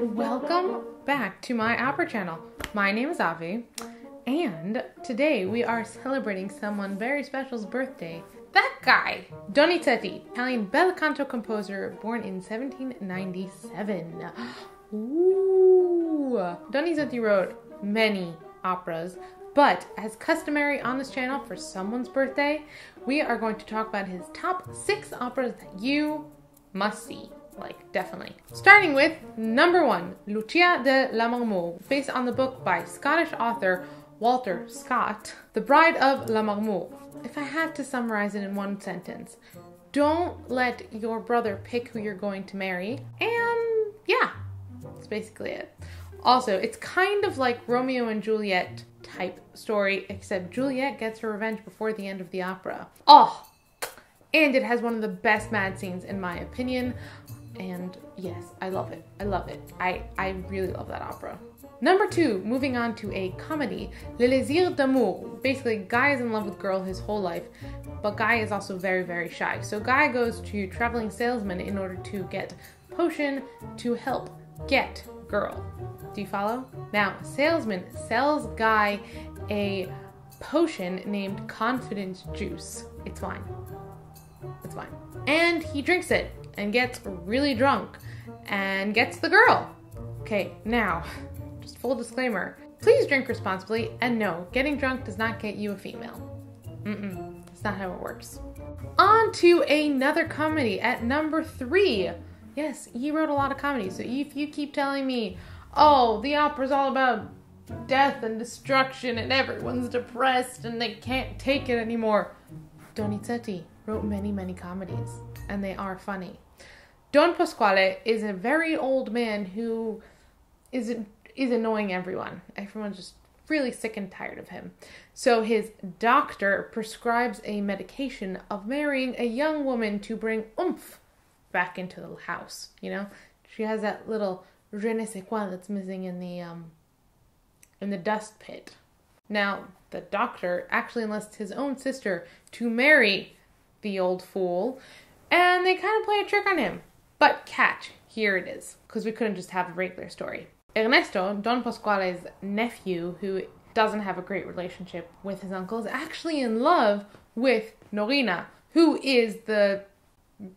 and welcome back to my opera channel. My name is Avi, and today we are celebrating someone very special's birthday. That guy, Donizetti, Italian bel canto composer, born in 1797. Ooh! Donizetti wrote many operas, but as customary on this channel for someone's birthday, we are going to talk about his top 6 operas that you must see. Like, definitely. Starting with number 1, Lucia de Lammermoor, based on the book by Scottish author Walter Scott, The Bride of Lammermoor. If I had to summarize it in one sentence, don't let your brother pick who you're going to marry, and yeah, that's basically it. Also, it's kind of like Romeo and Juliet type story, except Juliet gets her revenge before the end of the opera. Oh, and it has one of the best mad scenes in my opinion. And yes, I love it. I love it. I really love that opera. Number 2, moving on to a comedy, L'elisir d'amore. Basically, guy is in love with girl his whole life, but guy is also very, very shy. So guy goes to traveling salesman in order to get potion to help get girl. Do you follow? Now, salesman sells guy a potion named confidence juice. It's wine. It's wine. And he drinks it and gets really drunk and gets the girl. Okay, now, just full disclaimer, please drink responsibly, and no, getting drunk does not get you a female. Mm-mm, that's not how it works. On to another comedy at number 3. Yes, he wrote a lot of comedies, so if you keep telling me, oh, the opera's all about death and destruction and everyone's depressed and they can't take it anymore. Donizetti wrote many, many comedies, and they are funny. Don Pasquale is a very old man who is annoying everyone. Everyone's just really sick and tired of him. So his doctor prescribes a medication of marrying a young woman to bring oomph back into the house, you know? She has that little je ne sais quoi that's missing in the dust pit. Now, the doctor actually enlists his own sister to marry the old fool, and they kind of play a trick on him. But catch, here it is, because we couldn't just have a regular story. Ernesto, Don Pasquale's nephew, who doesn't have a great relationship with his uncle, is actually in love with Norina, who is the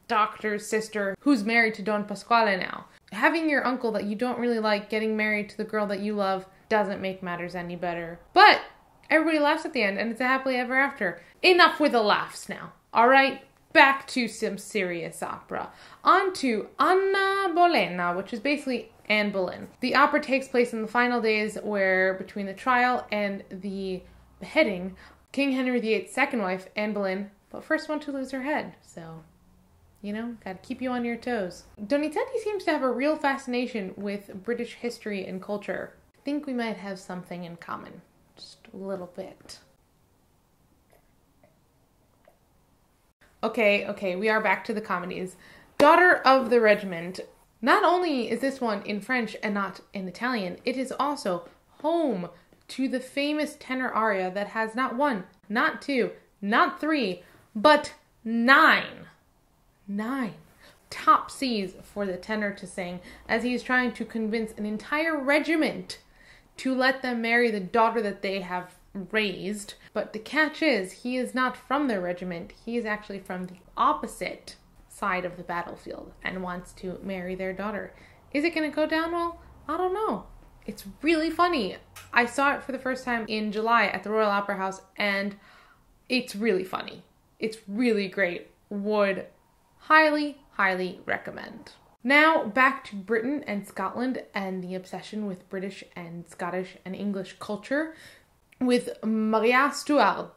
doctor's sister who's married to Don Pasquale now. Having your uncle that you don't really like getting married to the girl that you love doesn't make matters any better. But everybody laughs at the end, and it's a happily ever after. Enough with the laughs now, all right? Back to some serious opera. On to Anna Bolena, which is basically Anne Boleyn. The opera takes place in the final days where, between the trial and the beheading, King Henry VIII's second wife, Anne Boleyn, but first one to lose her head. So, you know, gotta keep you on your toes. Donizetti seems to have a real fascination with British history and culture. I think we might have something in common. Just a little bit. Okay, we are back to the comedies. Daughter of the Regiment. Not only is this one in French and not in Italian, it is also home to the famous tenor aria that has not 1, not 2, not 3, but 9. 9 top C's for the tenor to sing as he is trying to convince an entire regiment to let them marry the daughter that they have raised. But the catch is, he is not from their regiment. He is actually from the opposite side of the battlefield and wants to marry their daughter. Is it going to go down well? I don't know. It's really funny. I saw it for the first time in July at the Royal Opera House, and it's really funny. It's really great. Would highly, highly recommend. Now, back to Britain and Scotland and the obsession with British and Scottish and English culture, with Maria Stuarda,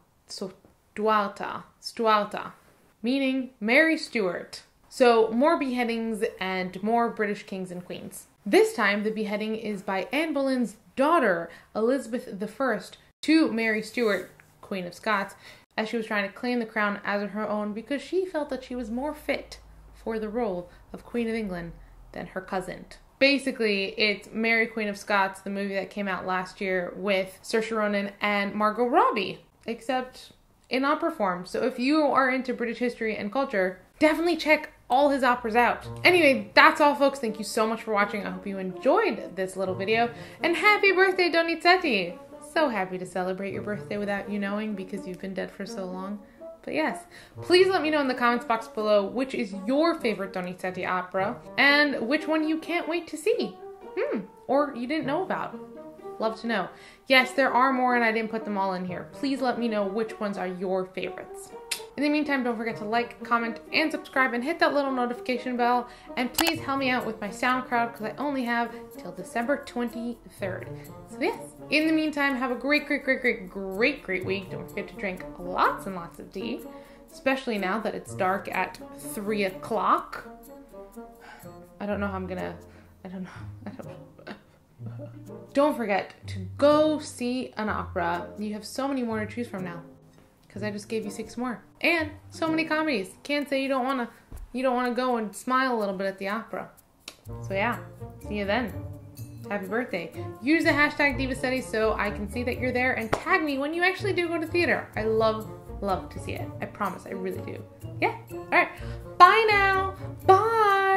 meaning Mary Stuart. So more beheadings and more British kings and queens. This time the beheading is by Anne Boleyn's daughter, Elizabeth I, to Mary Stuart, Queen of Scots, as she was trying to claim the crown as her own because she felt that she was more fit for the role of Queen of England than her cousin. Basically, it's Mary Queen of Scots, the movie that came out last year with Saoirse Ronan and Margot Robbie, except in opera form. So if you are into British history and culture, definitely check all his operas out. Anyway, that's all, folks. Thank you so much for watching. I hope you enjoyed this little video. And happy birthday, Donizetti! So happy to celebrate your birthday without you knowing because you've been dead for so long. But yes, please let me know in the comments box below which is your favorite Donizetti opera and which one you can't wait to see. Or you didn't know about. Love to know. Yes, there are more and I didn't put them all in here. Please let me know which ones are your favorites. In the meantime, don't forget to like, comment, and subscribe and hit that little notification bell. And please help me out with my SoundCrowd because I only have till December 23rd. So yes, in the meantime, have a great week. Don't forget to drink lots and lots of tea, especially now that it's dark at 3 o'clock. I don't know how I'm gonna, I don't know. Don't forget to go see an opera. You have so many more to choose from now, because I just gave you 6 more. And so many comedies. Can't say you don't wanna go and smile a little bit at the opera. So yeah, see you then. Happy birthday. Use the hashtag DivaStudies so I can see that you're there and tag me when you actually do go to theater. I love to see it. I promise, I really do. Yeah, all right, bye now, bye.